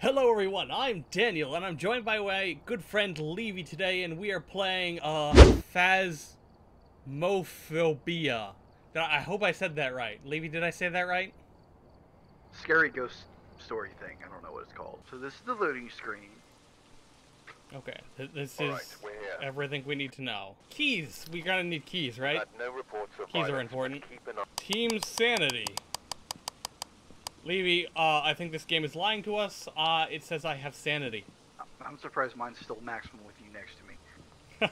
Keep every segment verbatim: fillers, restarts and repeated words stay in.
Hello everyone, I'm Daniel, and I'm joined by my good friend Levy today, and we are playing, uh, Phasmophobia. I hope I said that right. Levy, did I say that right? Scary ghost story thing, I don't know what it's called. So this is the loading screen. Okay, th this All is right, everything we need to know. Keys! We gotta need keys, right? No reports of keys are important. Team Sanity. Levy, uh, I think this game is lying to us. Uh, it says I have sanity. I'm surprised mine's still maximum with you next to me.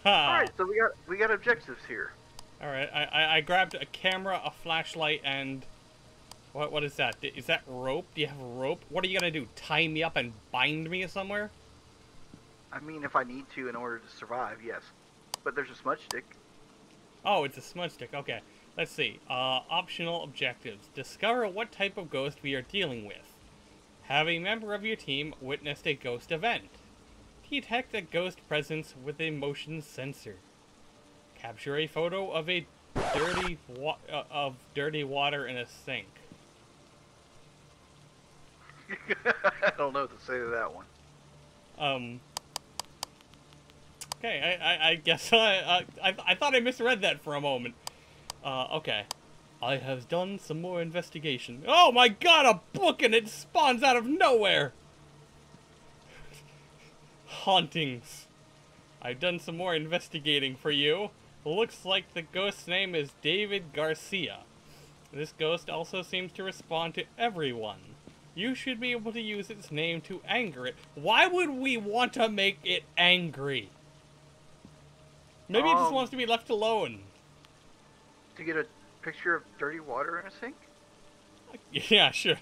Alright, so we got we got objectives here. Alright, I, I I grabbed a camera, a flashlight, and... What What is that? Is that rope? Do you have rope? What are you gonna do? Tie me up and bind me somewhere? I mean, if I need to in order to survive, yes. But there's a smudge stick. Oh, it's a smudge stick, okay. Let's see, uh, optional objectives. Discover what type of ghost we are dealing with. Have a member of your team witnessed a ghost event. Detect a ghost presence with a motion sensor. Capture a photo of a dirty wa uh, of dirty water in a sink. I don't know what to say to that one. Um. Okay, I I, I guess I, uh, I I thought I misread that for a moment. Uh, okay. I have done some more investigation. Oh my god, a book and it spawns out of nowhere! Hauntings. I've done some more investigating for you. Looks like the ghost's name is David Garcia. This ghost also seems to respond to everyone. You should be able to use its name to anger it. Why would we want to make it angry? Maybe um. it just wants to be left alone. To get a picture of dirty water in a sink? Yeah, sure.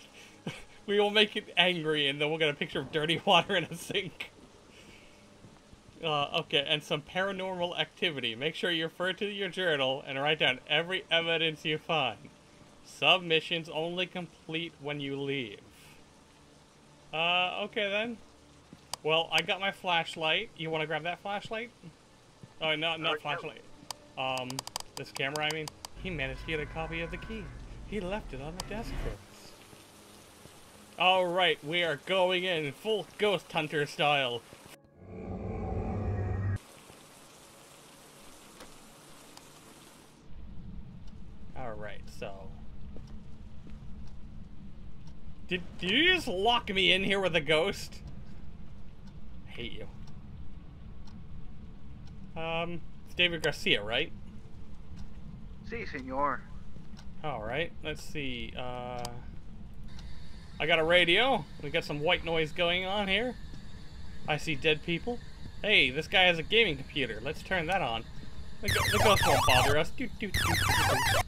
We will make it angry, and then we'll get a picture of dirty water in a sink. Uh, okay, and some paranormal activity. Make sure you refer to your journal and write down every evidence you find. Submissions only complete when you leave. Uh, okay then. Well, I got my flashlight. You want to grab that flashlight? Oh, no, not flashlight. Um, this camera, I mean. He managed to get a copy of the key. He left it on the desk first. Alright, we are going in full ghost hunter style. Alright, so... Did, did you just lock me in here with a ghost? I hate you. Um, it's David Garcia, right? Si, senor. Alright, let's see. Uh, I got a radio. We got some white noise going on here. I see dead people. Hey, this guy has a gaming computer. Let's turn that on. The, the ghost won't bother us.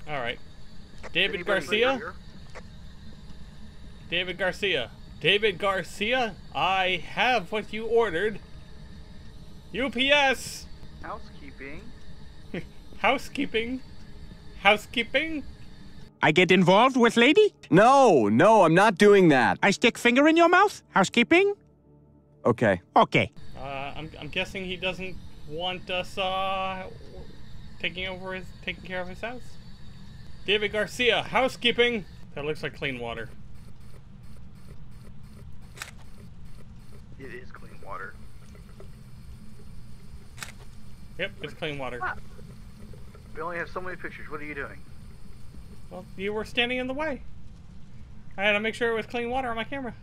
Alright. David Garcia? David Garcia. David Garcia, I have what you ordered. U P S! Housekeeping. Housekeeping? Housekeeping? I get involved with lady? No, no, I'm not doing that. I stick finger in your mouth? Housekeeping? Okay. Okay. Uh, I'm, I'm guessing he doesn't want us, uh, taking over his, taking care of his house? David Garcia, housekeeping! That looks like clean water. It is clean water. Yep, it's clean water. Ah. We only have so many pictures. What are you doing? Well, you were standing in the way. I had to make sure it was clean water on my camera.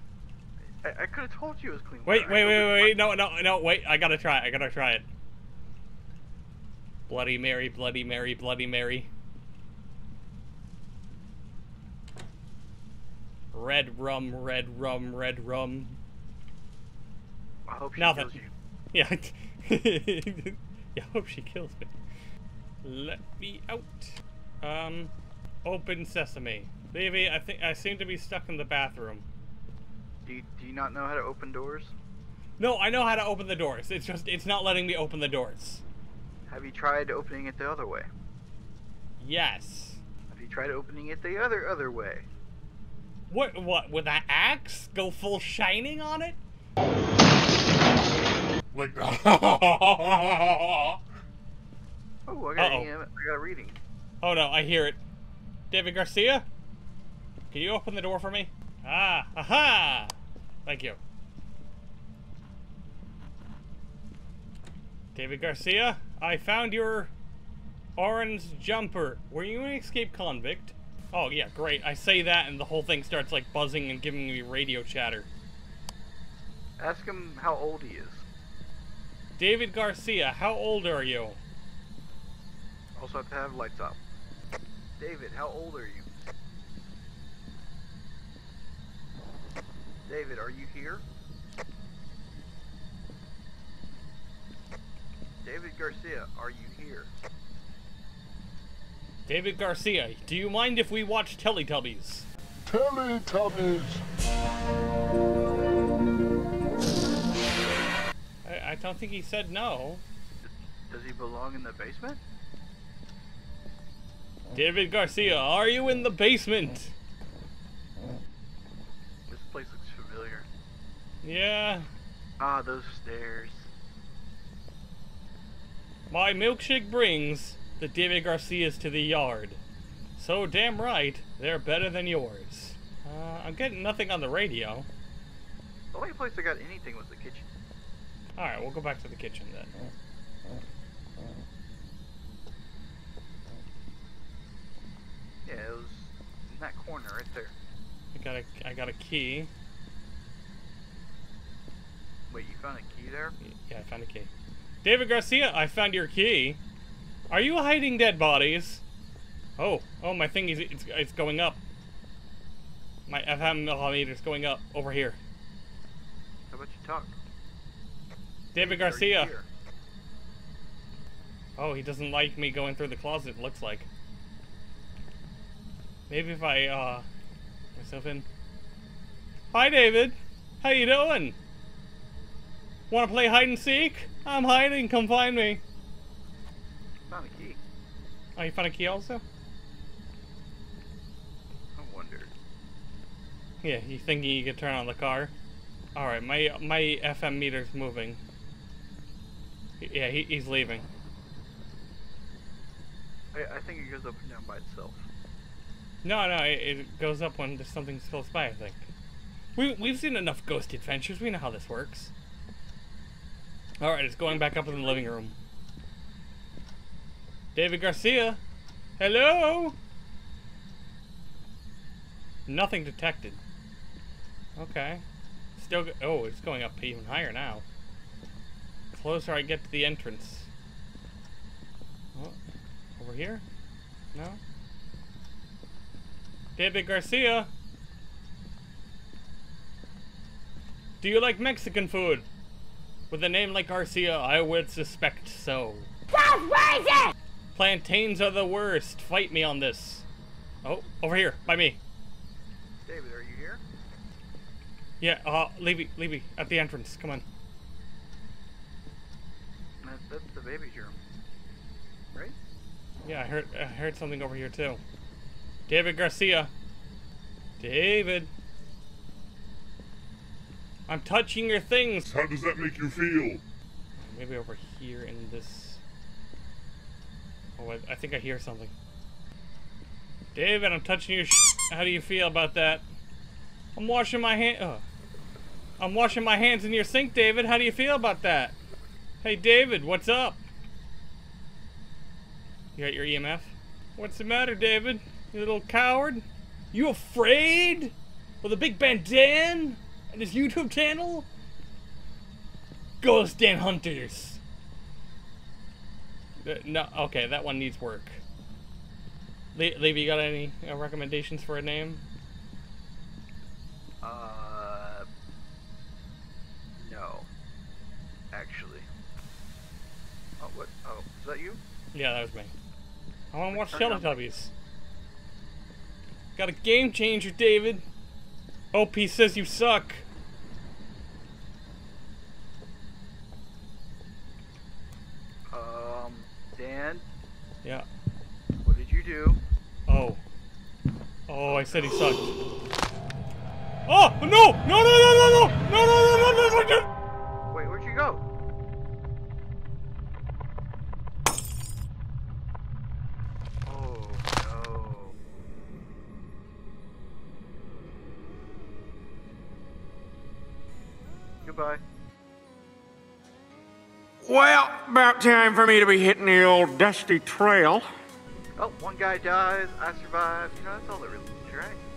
I, I could have told you it was clean water. Wait, wait, wait, wait, wait. No, no, no, wait. I gotta try it. I gotta try it. Bloody Mary, Bloody Mary, Bloody Mary. Red rum, red rum, red rum. I hope she Nothing. kills you. Yeah. Yeah, I hope she kills me. Let me out. Um, open sesame. Levy, I think I seem to be stuck in the bathroom. Do you, do you not know how to open doors? No, I know how to open the doors. It's just, it's not letting me open the doors. Have you tried opening it the other way? Yes. Have you tried opening it the other, other way? What, what, with an axe? Go full shining on it? Like, Oh, I got, uh-oh. A, I got a reading. Oh no, I hear it. David Garcia? Can you open the door for me? Ah, aha! Thank you. David Garcia, I found your orange jumper. Were you an escaped convict? Oh yeah, great. I say that and the whole thing starts like buzzing and giving me radio chatter. Ask him how old he is. David Garcia, how old are you? Also have to have lights up. David, how old are you? David, are you here? David Garcia, are you here? David Garcia, do you mind if we watch Teletubbies? Teletubbies! I, I don't think he said no. Does he belong in the basement? David Garcia, are you in the basement? This place looks familiar. Yeah. Ah, those stairs. My milkshake brings the David Garcias to the yard. So damn right, they're better than yours. Uh, I'm getting nothing on the radio. The only place I got anything was the kitchen. Alright, we'll go back to the kitchen then. Yeah, it was in that corner right there. I got a, I got a key. Wait, you found a key there? Yeah, I found a key. David Garcia, I found your key. Are you hiding dead bodies? Oh, oh, my thing is, it's, it's going up. My F M millimeter's going up over here. How about you talk? David Garcia. Oh, he doesn't like me going through the closet, it looks like. Maybe if I, uh, myself in. Hi, David. How you doing? Wanna play hide and seek? I'm hiding, come find me. Found a key. Oh, you found a key also? I wondered. Yeah, you thinking you could turn on the car? Alright, my my F M meter's moving. Yeah, he, he's leaving. I, I think it goes up and down by itself. No, no, it, it goes up when there's something close by, I think. We, we've seen enough Ghost Adventures, we know how this works. Alright, it's going back up in the living room. David Garcia! Hello? Nothing detected. Okay. Still, oh, it's going up even higher now. Closer I get to the entrance. Oh, over here? No? David Garcia! Do you like Mexican food? With a name like Garcia, I would suspect so. It? Plantains are the worst. Fight me on this. Oh, over here, by me. David, are you here? Yeah, uh, Levy, Levy, at the entrance. Come on. That's, that's the baby's room, right? Yeah, I heard, I heard something over here too. David Garcia. David. I'm touching your things! How does that make you feel? Maybe over here in this... Oh, I, I think I hear something. David, I'm touching your sh**. How do you feel about that? I'm washing my hand... Oh. I'm washing my hands in your sink, David. How do you feel about that? Hey, David, what's up? You got your E M F? What's the matter, David? You little coward? You afraid? With a big bandana? And his YouTube channel? Ghost and Hunters. Uh, no, okay, that one needs work. Le Levy, you got any uh, recommendations for a name? Uh, no, actually. Oh, what? Oh, is that you? Yeah, that was me. I want to watch Teletubbies. Got a game changer, David. O P says you suck. Um, Dan? Yeah. What did you do? Oh. Oh, I said he sucked. Oh, no! No, no, no, no, no! No, no, no, no, no! Wait, where'd you go? Oh, no. Goodbye. Well, about time for me to be hitting the old dusty trail. Oh, one guy dies, I survive. You know, that's all that really is, right?